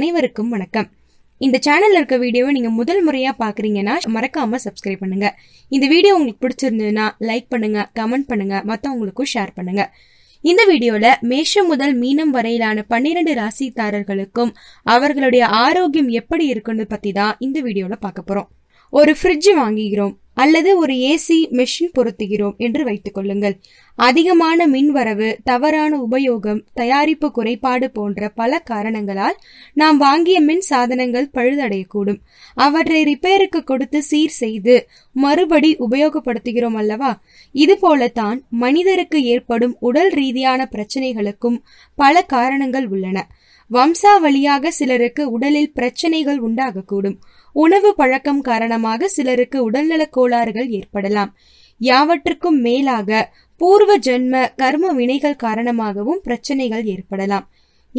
அனைவருக்கும் வணக்கம். இந்த சேனல்ல இருக்க வீடியோவை நீங்க முதல் முறையா பாக்குறீங்கன்னா மறக்காம சப்ஸ்கிரைப் பண்ணுங்க. இந்த வீடியோ உங்களுக்கு பிடிச்சிருந்ததுன்னா லைக் பண்ணுங்க, கமெண்ட் பண்ணுங்க, மத்தவங்களுக்கும் ஷேர் பண்ணுங்க. இந்த வீடியோல மேஷம் முதல் மீனம் வரையிலான 12 ராசிக்காரர்களுக்கும் அவர்களுடைய ஆரோக்கியம் எப்படி இருக்குன்னு பத்தி தான் இந்த வீடியோல பார்க்க போறோம். ஒரு ஃப்ரிட்ஜ் வாங்குகிறோம் அல்லது ஒரு ஏசி மெஷின் பொருத்துகிறோம் என்று வைத்துக் கொள்ளுங்கள். அதிகமான மின்வரவு, தவறான உபயோகம், தயாரிப்பு குறைபாடு போன்ற பல காரணங்களால் நாம் வாங்கிய மின் சாதனங்கள் பழுதடையக்கூடும். அவற்றை ரிப்பேருக்கு கொடுத்து சீர் செய்து மறுபடி உபயோகப்படுத்துகிறோம் அல்லவா? இதுபோலத்தான் மனிதருக்கு ஏற்படும் உடல் ரீதியான பிரச்சனைகளுக்கும் பல காரணங்கள் உள்ளன. வம்சாவளியாக சிலருக்கு உடலில் பிரச்சனைகள் உண்டாகக்கூடும். உணவு பழக்கம் காரணமாக சிலருக்கு உடல்நலக் கோளாறுகள் ஏற்படலாம். யாவற்றுக்கும் மேலாக பூர்வ ஜென்ம கர்ம வினைகள் காரணமாகவும் பிரச்சனைகள் ஏற்படலாம்.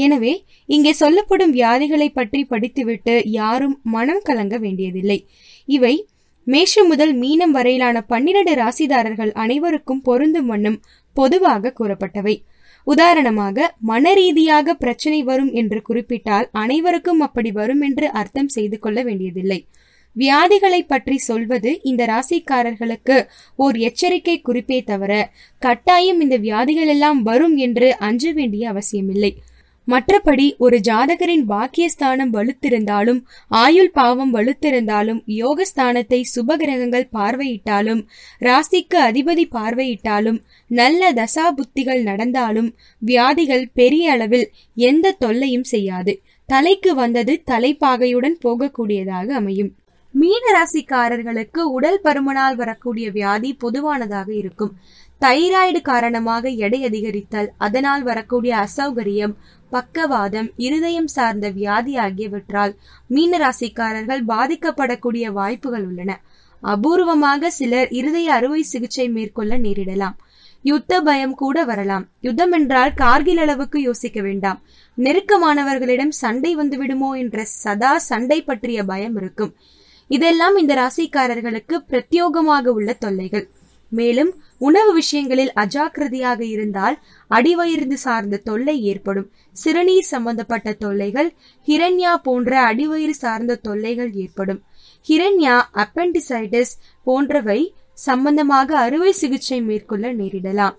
எனவே இங்கே சொல்லப்படும் வியாதிகளை பற்றி படித்துவிட்டு யாரும் மனம் கலங்க வேண்டியதில்லை. இவை மேஷம் முதல் மீனம் வரையிலான 12 ராசிதாரர்கள் அனைவருக்கும் பொருந்தும் வண்ணம் பொதுவாக கூறப்பட்டவை. உதாரணமாக, மன ரீதியாக பிரச்சனை வரும் என்று குறிப்பிட்டால் அனைவருக்கும் அப்படி வரும் என்று அர்த்தம் செய்து கொள்ள வேண்டியதில்லை. வியாதிகளை பற்றி சொல்வது இந்த ராசிக்காரர்களுக்கு ஓர் எச்சரிக்கை குறிப்பே தவிர கட்டாயம் இந்த வியாதிகள் எல்லாம் வரும் என்று அஞ்ச வேண்டிய அவசியமில்லை. மற்றபடி ஒரு ஜாதகரின் பாக்கியஸ்தானம் வலுத்திருந்தாலும், ஆயுள் பாவம் வலுத்திருந்தாலும், யோகஸ்தானத்தை சுபகிரகங்கள் பார்வையிட்டாலும், ராசிக்கு அதிபதி பார்வையிட்டாலும், நல்ல தசா புத்திகள் நடந்தாலும் வியாதிகள் பெரிய அளவில் எந்த தொல்லையும் செய்யாது. தலைக்கு வந்தது தலைப்பாகையுடன் போகக்கூடியதாக அமையும். மீன ராசிக்காரர்களுக்கு உடல் பருமனால் வரக்கூடிய வியாதி பொதுவானதாக இருக்கும். தைராய்டு காரணமாக எடை அதிகரித்தல், அதனால் வரக்கூடிய அசௌகரியம், பக்கவாதம், இருதயம் சார்ந்த வியாதி ஆகியவற்றால் மீன ராசிக்காரர்கள் பாதிக்கப்படக்கூடிய வாய்ப்புகள் உள்ளன. அபூர்வமாக சிலர் இருதய அறுவை சிகிச்சை மேற்கொள்ள நேரிடலாம். யுத்த பயம் கூட வரலாம். யுத்தம் என்றால் கார்கில் அளவுக்கு யோசிக்க வேண்டாம். நெருக்கமானவர்களிடம் சண்டை வந்துவிடுமோ என்ற சதா சண்டை பற்றிய பயம் இருக்கும். இதெல்லாம் இந்த ராசிக்காரர்களுக்கு பிரத்யோகமாக உள்ள தொல்லைகள். மேலும் உணவு விஷயங்களில் அஜாக்கிரதையாக இருந்தால் அடிவயிறு சார்ந்த தொல்லை ஏற்படும். சிறுநீர் சம்பந்தப்பட்ட தொல்லைகள், ஹிரண்யா போன்ற அடிவயிறு சார்ந்த தொல்லைகள் ஏற்படும். ஹிரண்யா, அப்பெண்டிசைட்டிஸ் போன்றவை சம்பந்தமாக அறுவை சிகிச்சை மேற்கொள்ள நேரிடலாம்.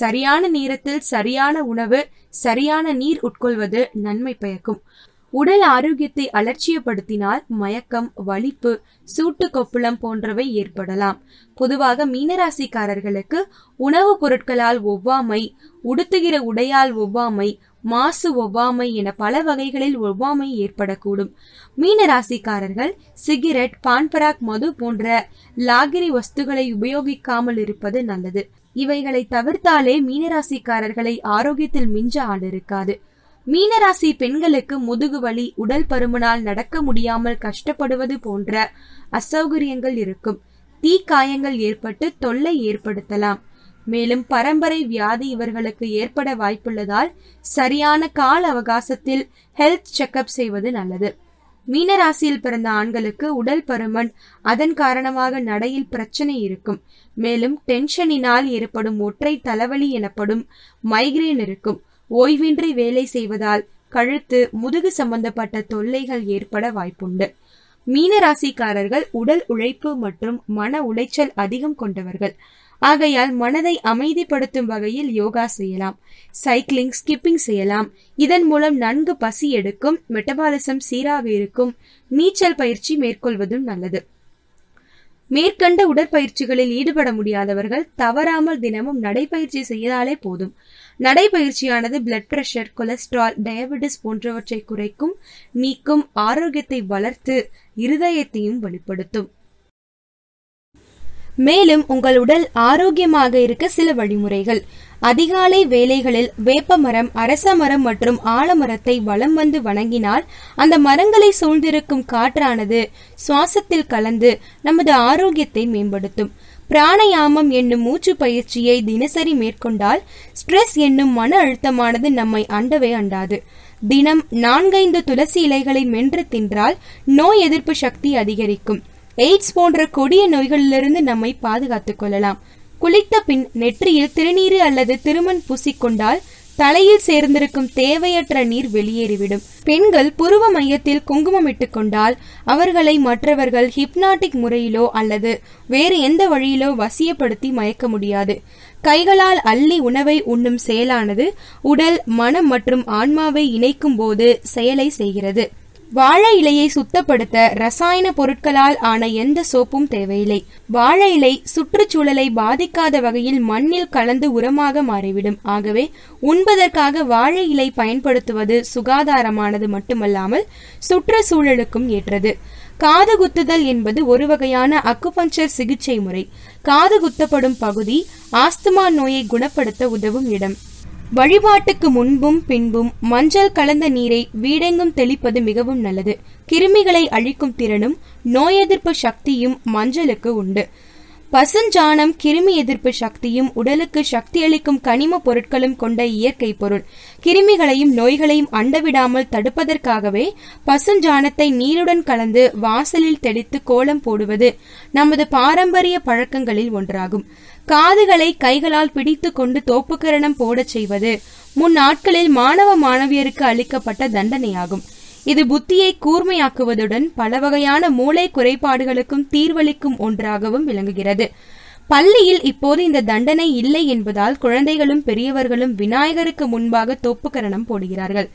சரியான நேரத்தில் சரியான உணவு, சரியான நீர் உட்கொள்வது நன்மை பயக்கும். உடல் ஆரோக்கியத்தை அலட்சியப்படுத்தினால் மயக்கம், வலிப்பு, சூட்டு கொப்புளம் போன்றவை ஏற்படலாம். பொதுவாக மீனராசிக்காரர்களுக்கு உணவுப் பொருட்களால் ஒவ்வாமை, உடுத்துகிற உடையால் ஒவ்வாமை, மாசு ஒவ்வாமை என பல வகைகளில் ஒவ்வாமை ஏற்படக்கூடும். மீனராசிக்காரர்கள் சிகரெட், பான்பராக், மது போன்ற லாகிரி வஸ்துக்களை உபயோகிக்காமல் இருப்பது நல்லது. இவைகளை தவிர்த்தாலே மீனராசிக்காரர்களை ஆரோக்கியத்தில் மிஞ்ச ஆள் இருக்காது. மீனராசி பெண்களுக்கு முதுகுவலி, உடல் பருமனால் நடக்க முடியாமல் கஷ்டப்படுவது போன்ற அசௌகரியங்கள் இருக்கும். தீக்காயங்கள் ஏற்பட்டு தொல்லை ஏற்படுத்தலாம். மேலும் பரம்பரை வியாதி இவர்களுக்கு ஏற்பட வாய்ப்புள்ளதால் சரியான கால அவகாசத்தில் ஹெல்த் செக்அப் செய்வது நல்லது. மீனராசியில் பிறந்த ஆண்களுக்கு உடல் பருமன், அதன் காரணமாக நடையில் பிரச்சனை இருக்கும். மேலும் டென்ஷனினால் ஏற்படும் ஒற்றை தலைவலி எனப்படும் மைக்ரேன் இருக்கும். ஓய்வின்றி வேலை செய்வதால் கழுத்து, முதுகு சம்பந்தப்பட்ட தொல்லைகள் ஏற்பட வாய்ப்புண்டு. மீனராசிக்காரர்கள் உடல் உழைப்பு மற்றும் மன உளைச்சல் அதிகம் கொண்டவர்கள். ஆகையால் மனதை அமைதிப்படுத்தும் வகையில் யோகா செய்யலாம், சைக்கிளிங், ஸ்கிப்பிங் செய்யலாம். இதன் மூலம் நன்கு பசி எடுக்கும், மெட்டபாலிசம் சீராக இருக்கும். நீச்சல் பயிற்சி மேற்கொள்வதும் நல்லது. மேற்கண்ட உடற்பயிற்சிகளில் ஈடுபட முடியாதவர்கள் தவறாமல் தினமும் நடைப்பயிற்சி செய்தாலே போதும். நடைப்பயிற்சியானது பிளட் பிரஷர், கொலஸ்ட்ரால், டயபெட்டிஸ் போன்றவற்றை குறைக்கும், நீக்கும், ஆரோக்கியத்தை வளர்த்து இருதயத்தையும் வலுப்படுத்தும். மேலும் உங்கள் உடல் ஆரோக்கியமாக இருக்க சில வழிமுறைகள். அதிகாலை வேளைகளில் வேப்ப மரம், அரச மரம் மற்றும் ஆலமரத்தை வலம் வந்து வணங்கினால் அந்த மரங்களை சூழ்ந்திருக்கும் காற்றானது சுவாசத்தில் கலந்து நமது ஆரோக்கியத்தை மேம்படுத்தும். பிராணயாமம் என்னும் மூச்சு பயிற்சியை தினசரி மேற்கொண்டால் ஸ்ட்ரெஸ் என்னும் மன அழுத்தமானது நம்மை அண்டவே அண்டாது. தினம் 4-5 துளசி இலைகளை மென்று தின்றால் நோய் எதிர்ப்பு சக்தி அதிகரிக்கும். எய்ட்ஸ் போன்ற கொடிய நோய்களிலிருந்து நம்மை பாதுகாத்துக் கொள்ளலாம். குளித்த பின் நெற்றியில் திருநீறு அல்லது திருமண் பூசிக்கொண்டால் தலையில் சேர்ந்திருக்கும் தேவையற்ற நீர் வெளியேறிவிடும். பெண்கள் புருவ மையத்தில் குங்குமமிட்டுக் கொண்டால் அவர்களை மற்றவர்கள் ஹிப்னாட்டிக் முறையிலோ அல்லது வேறு எந்த வழியிலோ வசியப்படுத்தி மயக்க முடியாது. கைகளால் அள்ளி உணவை உண்ணும் செயலானது உடல், மனம் மற்றும் ஆன்மாவை இணைக்கும் போது செயலை செய்கிறது. வாழை இலையை சுத்தப்படுத்த ரசாயன பொருட்களால் ஆன எந்த சோப்பும் தேவையில்லை. வாழை இலை சுற்றுச்சூழலை பாதிக்காத வகையில் மண்ணில் கலந்து உரமாக மாறிவிடும். ஆகவே உண்பதற்காக வாழை இலை பயன்படுத்துவது சுகாதாரமானது மட்டுமல்லாமல் சுற்றுச்சூழலுக்கும் ஏற்றது. காது குத்துதல் என்பது ஒரு வகையான அக்குபஞ்சர் சிகிச்சை முறை. காது குத்தப்படும் பகுதி ஆஸ்துமா நோயை குணப்படுத்த உதவும் இடம். வழிபாட்டுக்கு முன்பும் பின்பும் மஞ்சள் கலந்த நீரை வீடெங்கும் தெளிப்பது மிகவும் நல்லது. கிருமிகளை அழிக்கும் திறனும் நோய் எதிர்ப்பு சக்தியும் மஞ்சளுக்கு உண்டு. பசுஞ்சாணம் கிருமி எதிர்ப்பு சக்தியும் உடலுக்கு சக்தியளிக்கும் கனிம பொருட்களும் கொண்ட இயற்கை பொருள். கிருமிகளையும் நோய்களையும் அண்டவிடாமல் தடுப்பதற்காகவே பசுஞ்சாணத்தை நீருடன் கலந்து வாசலில் தெளித்து கோலம் போடுவது நமது பாரம்பரிய பழக்கங்களில் ஒன்றாகும். காதுகளை கைகளால் பிடித்து கொண்டு தோப்புக்கரணம் போடச் செய்வது முன் நாட்களில் மாணவ மாணவியருக்கு அளிக்கப்பட்ட தண்டனையாகும். இது புத்தியை கூர்மையாக்குவதுடன் பல வகையான மூளை குறைபாடுகளுக்கும் தீர்வளிக்கும் ஒன்றாகவும் விளங்குகிறது. பள்ளியில் இப்போது இந்த தண்டனை இல்லை என்பதால் குழந்தைகளும் பெரியவர்களும் விநாயகருக்கு முன்பாக தோப்புக்கரணம் போடுகிறார்கள்.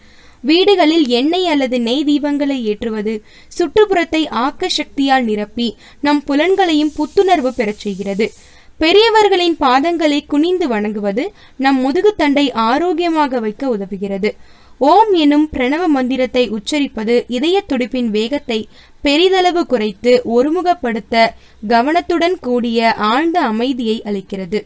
வீடுகளில் எண்ணெய் அல்லது நெய் தீபங்களை ஏற்றுவது சுற்றுப்புறத்தை ஆக்க சக்தியால் நிரப்பி நம் புலன்களையும் புத்துணர்வு பெறச் செய்கிறது. பெரியவர்களின் பாதங்களை குனிந்து வணங்குவது நம் முதுகுத்தண்டை ஆரோக்கியமாக வைக்க உதவுகிறது. ஓம் எனும் பிரணவ மந்திரத்தை உச்சரிப்பது இதய துடிப்பின் வேகத்தை பெரிதளவு குறைத்து ஒருமுகப்படுத்த கவனத்துடன் கூடிய ஆழ்ந்த அமைதியை அளிக்கிறது.